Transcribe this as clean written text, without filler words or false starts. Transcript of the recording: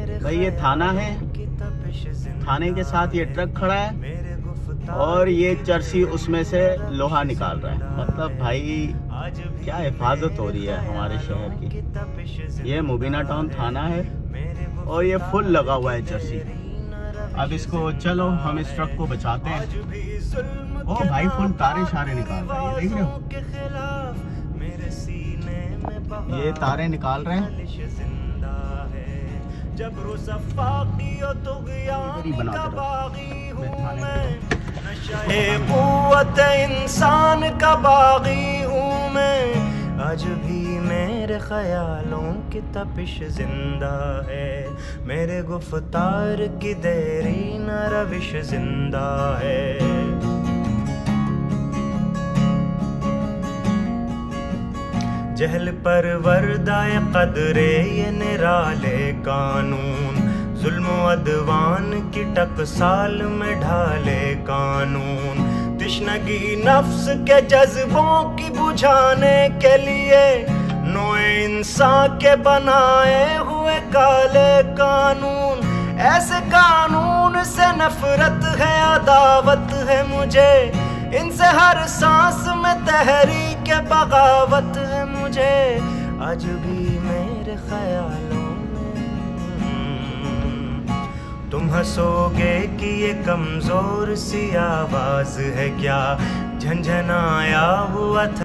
भाई ये थाना है, थाने के साथ ये ट्रक खड़ा है और ये चर्सी उसमें से लोहा निकाल रहा है। मतलब भाई क्या हिफाजत हो रही है हमारे शहर की। ये मुबीना टाउन थाना है और ये फुल लगा हुआ है चर्सी। अब इसको चलो हम इस ट्रक को बचाते हैं। ओ भाई फुल तारे शारे निकाल रहा है, देख रहे हो ये तारे निकाल रहे हैं। जब इंसान का बागी हूँ मैं, आज भी मेरे ख्यालों की तपिश जिंदा है, मेरे गुफ्तार की देरी न रविश जिंदा है। जहल पर वर्दाए कदरे ये निराले कानून, जुल्म अदवान की टकसाल में ढाले कानून, तिश्नगी नफ्स के जज्बों की बुझाने के लिए नोए इंसान के बनाए हुए काले कानून। ऐसे कानून से नफरत है, अदावत है मुझे इनसे, हर सांस में तहरीक बगावत है मुझे, आज भी मेरे ख्यालों में। तुम हंसोगे कि ये कमजोर सी आवाज है क्या, झंझनाया हुआ था